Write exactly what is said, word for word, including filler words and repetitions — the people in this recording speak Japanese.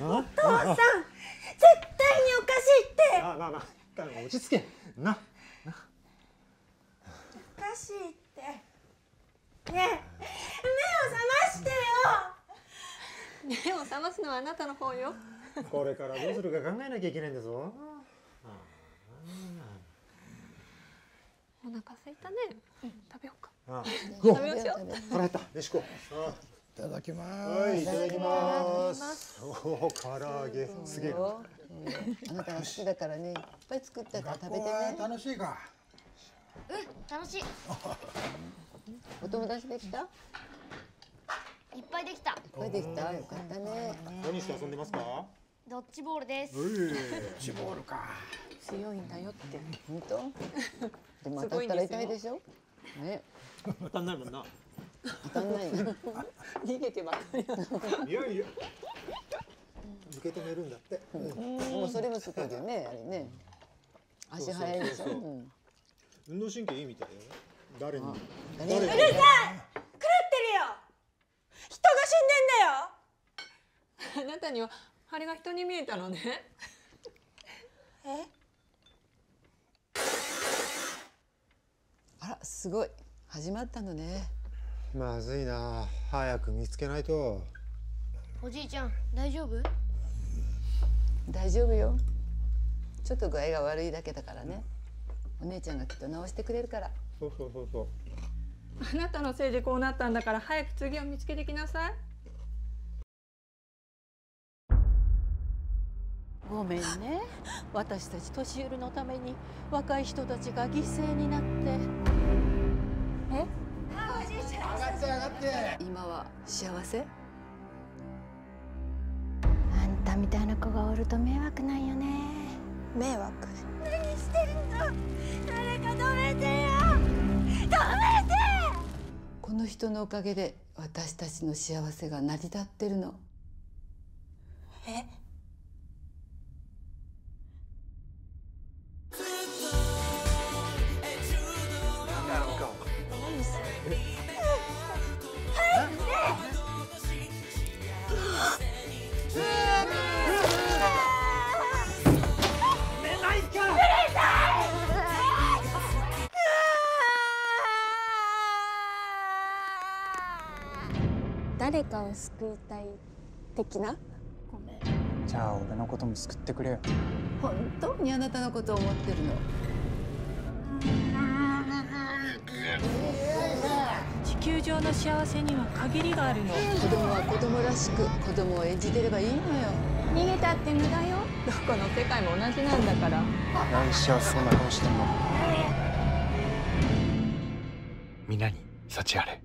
お父さん、絶対におかしいって。なあなあなあ、落ち着けな。なおかしいってねえ、目を覚ましてよ。目を覚ますのはあなたの方よ。これからどうするか考えなきゃいけないんだぞ。お腹空いたね。食べようか。食べようしよう。腹減った。飯食おう。いただきます。いただきます。おお、唐揚げすげえ。あなたが好きだからね、いっぱい作ってから食べてね。楽しいか。うん、楽しい。お友達できた？いっぱいできた。いっぱいできた。よかったね。何して遊んでますか？ドッジボールです。ドッジボールか。強いんだよって。本当？でも当たったら痛いでしょ？ね。当たんないもんな。当たんない。逃げてばっかり。いやいや。受け止めるんだって。もうそれもすごいよね、あれね。足速いでしょ。運動神経いいみたいよ。誰に？うるさい。狂ってるよ。人が死んでんだよ。あなたにはあれが人に見えたのね。え？あら、すごい。始まったのね。まずいな。早く見つけないと。おじいちゃん、大丈夫？大丈夫よ。ちょっと具合が悪いだけだからね。お姉ちゃんがきっと治してくれるから。そうそうそうそう。あなたのせいでこうなったんだから、早く次を見つけてきなさい。ごめんね、私たち年寄りのために若い人たちが犠牲になって。え？あ、おじいちゃん。上がって上がって。今は幸せ？あんたみたいな子がおると迷惑なんよね。迷惑。何してんの？誰か止めてよ。止めて！この人のおかげで私たちの幸せが成り立ってるの。え？誰かを救いたい的な。ごめん。じゃあ俺のことも救ってくれよ。本当にあなたのことを思ってるの。地球上の幸せには限りがあるの。子供は子供らしく子供を演じてればいいのよ。逃げたって無駄よ。どこの世界も同じなんだから。何幸せそうな顔してんの。皆に幸あれ。